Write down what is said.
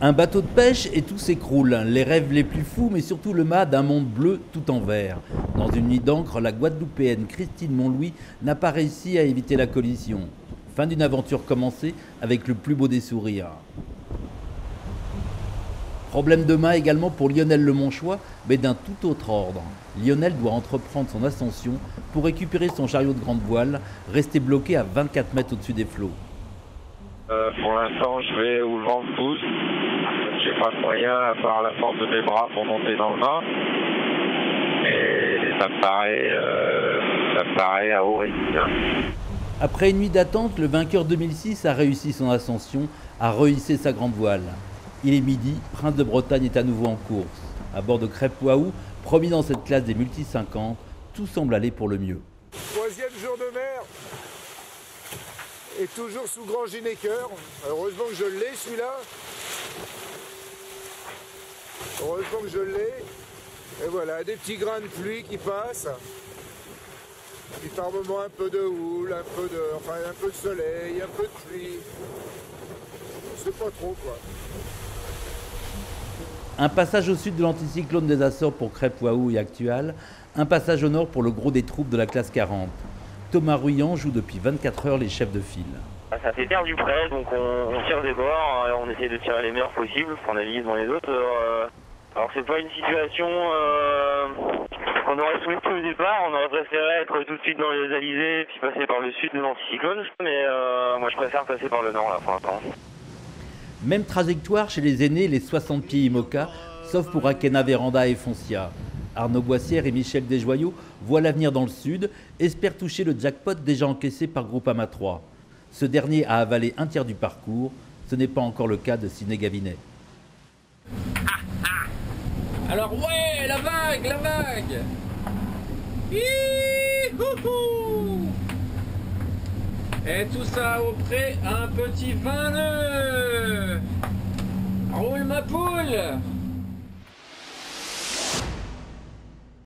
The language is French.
Un bateau de pêche et tout s'écroule, les rêves les plus fous, mais surtout le mât d'un monde bleu tout en vert. Dans une nuit d'encre, la Guadeloupéenne Christine Montlouis n'a pas réussi à éviter la collision. Fin d'une aventure commencée avec le plus beau des sourires. Problème de mât également pour Lionel Lemonchois, mais d'un tout autre ordre. Lionel doit entreprendre son ascension pour récupérer son chariot de grande voile, resté bloqué à 24 mètres au-dessus des flots. Pour l'instant, je vais où le vent me pousse. J'ai pas de moyen à part la force de mes bras pour monter dans le mât. Et ça me paraît à haut risque. Après une nuit d'attente, le vainqueur 2006 a réussi son ascension, a rehissé sa grande voile. Il est midi, Prince de Bretagne est à nouveau en course. À bord de Crêpes Wahou, promis dans cette classe des multi-50, tout semble aller pour le mieux. Troisième jour de mer. Et toujours sous grand ginéqueur. Heureusement que je l'ai celui-là. Heureusement que je l'ai. Et voilà, des petits grains de pluie qui passent. Puis par moments un peu de houle, un peu de soleil, un peu de pluie. C'est pas trop quoi. Un passage au sud de l'anticyclone des Açores pour Crêpes Wahou et Actual. Un passage au nord pour le gros des troupes de la classe 40. Thomas Ruillan joue depuis 24 heures les chefs de file. Ça s'éterne du près, donc on tire des bords, on essaie de tirer les meilleurs possibles, on analyse dans les autres. Alors c'est pas une situation qu'on aurait souhaité au départ, on aurait préféré être tout de suite dans les alizés, puis passer par le sud de l'anticyclone, mais moi je préfère passer par le nord là pour l'instant. Même trajectoire chez les aînés, les 60 pieds IMOCA, sauf pour Akena Véranda et Foncia. Arnaud Boissière et Michel Desjoyaux voient l'avenir dans le sud, espèrent toucher le jackpot déjà encaissé par Groupama 3. Ce dernier a avalé un tiers du parcours, ce n'est pas encore le cas de Ciné Gavinet. Alors ouais, la vague. Et tout ça au près, un petit 20 nœuds. Roule ma poule.